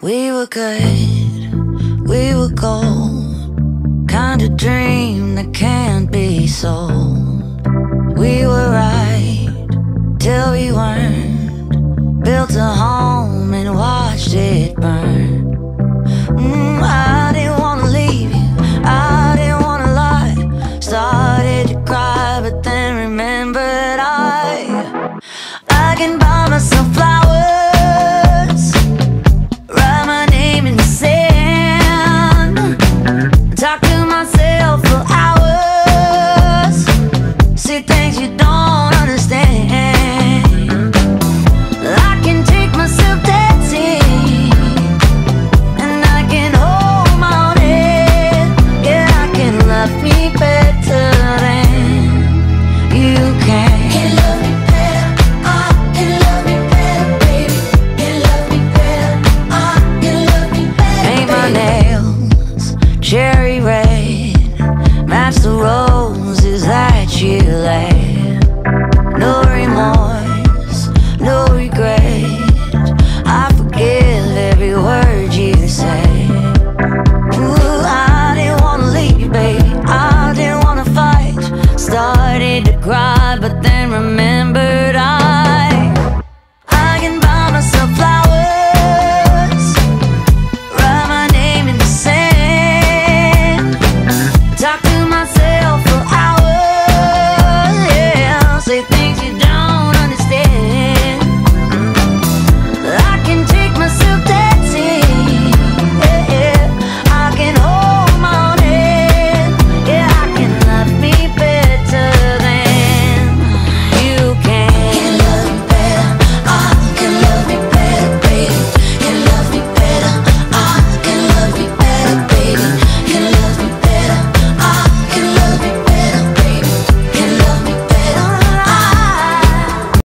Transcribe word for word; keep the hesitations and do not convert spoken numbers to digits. We were good, we were gold, kind of dream that can't be sold. We were right till we weren't, built a home and watched it burn. Mm, I didn't wanna leave you, I didn't wanna lie. Started to cry, but then remembered I I can buy myself flowers, cherry red, match the roses that you lay.